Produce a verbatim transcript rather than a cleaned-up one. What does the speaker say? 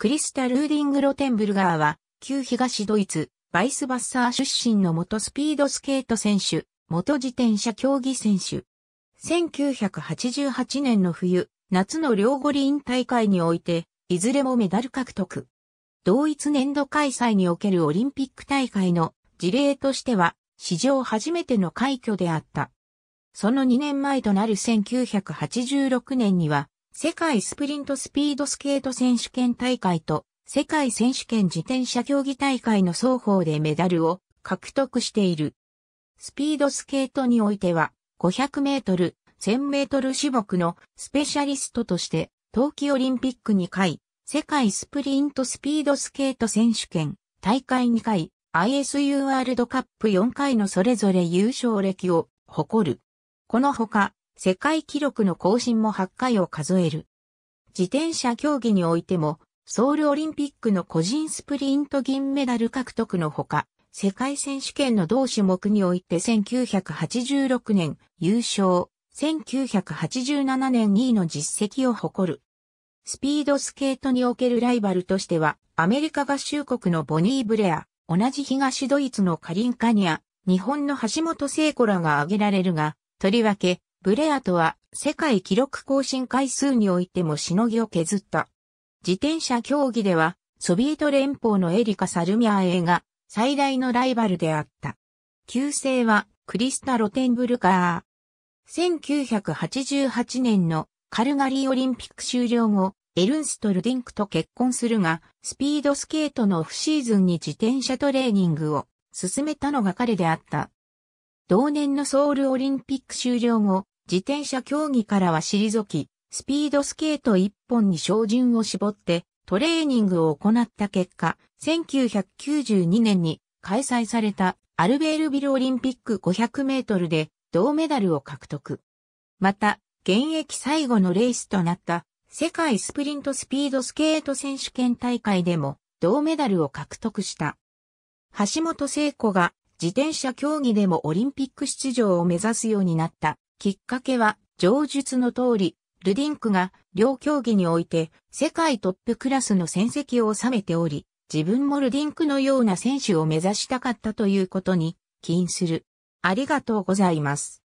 クリスタ・ルーディング・ロテンブルガーは、旧東ドイツ、バイスバッサー出身の元スピードスケート選手、元自転車競技選手。せんきゅうひゃくはちじゅうはちねんの冬、夏の両五輪大会において、いずれもメダル獲得。同一年度開催におけるオリンピック大会の事例としては、史上初めての快挙であった。そのにねんまえとなるせんきゅうひゃくはちじゅうろくねんには、世界スプリントスピードスケート選手権大会と世界選手権自転車競技大会の双方でメダルを獲得している。スピードスケートにおいては、ごひゃくメートル、せんメートル種目のスペシャリストとして、冬季オリンピックにかい、世界スプリントスピードスケート選手権、大会にかい、アイエスユー ワールドカップよんかいのそれぞれ優勝歴を誇る。このほか、世界記録の更新もはちかいを数える。自転車競技においても、ソウルオリンピックの個人スプリント銀メダル獲得のほか、世界選手権の同種目においてせんきゅうひゃくはちじゅうろくねん優勝、せんきゅうひゃくはちじゅうななねんにいの実績を誇る。スピードスケートにおけるライバルとしては、アメリカ合衆国のボニー・ブレア、同じ東ドイツのカリン・カニア、日本の橋本聖子らが挙げられるが、とりわけ、ブレアとは世界記録更新回数においてもしのぎを削った。自転車競技ではソビエト連邦のエリカ・サルミアーエが最大のライバルであった。旧姓はクリスタ・ロテンブルガー。せんきゅうひゃくはちじゅうはちねんのカルガリーオリンピック終了後、エルンスト・ルディンクと結婚するが、スピードスケートのオフシーズンに自転車トレーニングを進めたのが彼であった。同年のソウルオリンピック終了後、自転車競技からは退き、スピードスケート一本に照準を絞ってトレーニングを行った結果、せんきゅうひゃくきゅうじゅうにねんに開催されたアルベールビルオリンピックごひゃくメートルで銅メダルを獲得。また、現役最後のレースとなった世界スプリントスピードスケート選手権大会でも銅メダルを獲得した。橋本聖子が自転車競技でもオリンピック出場を目指すようになったきっかけは、上述の通り、ルディンクが両競技において世界トップクラスの戦績を収めており、自分もルディンクのような選手を目指したかったということに起因する。ありがとうございます。